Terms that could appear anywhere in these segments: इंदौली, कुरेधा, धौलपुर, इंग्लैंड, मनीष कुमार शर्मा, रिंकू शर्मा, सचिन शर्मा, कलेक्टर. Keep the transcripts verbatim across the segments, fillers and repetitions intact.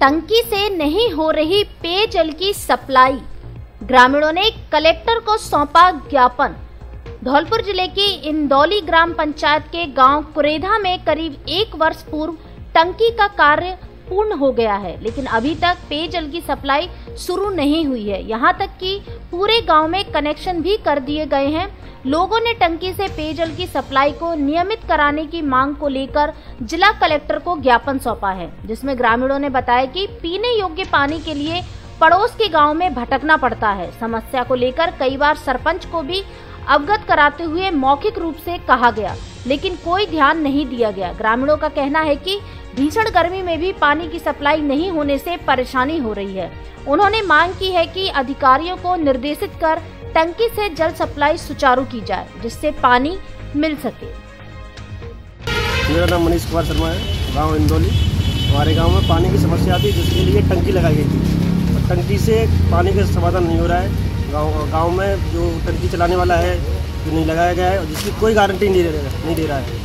टंकी से नहीं हो रही पेयजल की सप्लाई, ग्रामीणों ने कलेक्टर को सौंपा ज्ञापन। धौलपुर जिले के इंदौली ग्राम पंचायत के गांव कुरेधा में करीब एक वर्ष पूर्व टंकी का कार्य पूर्ण हो गया है, लेकिन अभी तक पेयजल की सप्लाई शुरू नहीं हुई है। यहां तक कि पूरे गांव में कनेक्शन भी कर दिए गए हैं। लोगों ने टंकी से पेयजल की सप्लाई को नियमित कराने की मांग को लेकर जिला कलेक्टर को ज्ञापन सौंपा है, जिसमें ग्रामीणों ने बताया कि पीने योग्य पानी के लिए पड़ोस के गाँव में भटकना पड़ता है। समस्या को लेकर कई बार सरपंच को भी अवगत कराते हुए मौखिक रूप से कहा गया, लेकिन कोई ध्यान नहीं दिया गया। ग्रामीणों का कहना है कि भीषण गर्मी में भी पानी की सप्लाई नहीं होने से परेशानी हो रही है। उन्होंने मांग की है कि अधिकारियों को निर्देशित कर टंकी से जल सप्लाई सुचारू की जाए, जिससे पानी मिल सके। मेरा नाम मनीष कुमार शर्मा है, गांव इंदौली। हमारे गांव में पानी की समस्या थी, जिसके लिए टंकी लगाई गई थी। टंकी से पानी का समाधान नहीं हो रहा है। गाँव गाँव में जो टंकी चलाने वाला है जो नहीं लगाया गया है, जिसकी कोई गारंटी नहीं दे नहीं दे रहा है।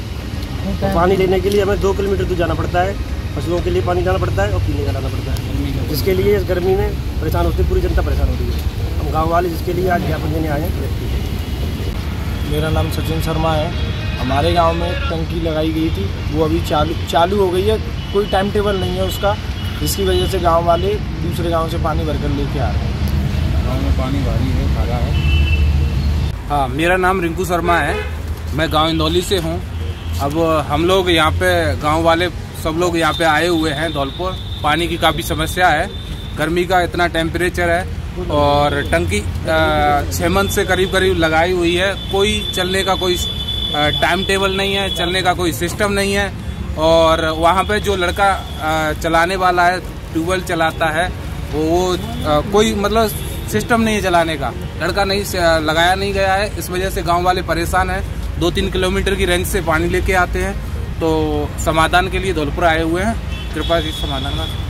तो पानी लेने के लिए हमें दो किलोमीटर दूर जाना पड़ता है, पशुओं के लिए पानी लाना पड़ता है और पीने का लाना पड़ता है, जिसके लिए इस गर्मी में परेशान होती है, पूरी जनता परेशान होती है। हम गाँव वाले जिसके लिए आज ज्ञापन देने आए हैं। मेरा नाम सचिन शर्मा है। हमारे गाँव में टंकी लगाई गई थी, वो अभी चालू चालू हो गई है। कोई टाइम टेबल नहीं है उसका, जिसकी वजह से गाँव वाले दूसरे गाँव से पानी भरकर लेके आ रहे हैं। गाँव में पानी भारी है, खारा है। हाँ, मेरा नाम रिंकू शर्मा है, मैं गांव इंदौली से हूँ। अब हम लोग यहाँ पे गांव वाले सब लोग यहाँ पे आए हुए हैं धौलपुर। पानी की काफ़ी समस्या है, गर्मी का इतना टेम्परेचर है और टंकी छः मंथ से करीब करीब लगाई हुई है। कोई चलने का कोई टाइम टेबल नहीं है, चलने का कोई सिस्टम नहीं है। और वहाँ पे जो लड़का चलाने वाला है, ट्यूबवेल चलाता है, वो कोई मतलब सिस्टम नहीं है चलाने का। लड़का नहीं लगाया नहीं गया है, इस वजह से गांव वाले परेशान हैं। दो तीन किलोमीटर की रेंज से पानी लेके आते हैं। तो समाधान के लिए धौलपुर आए हुए हैं, कृपया इस समाधान का।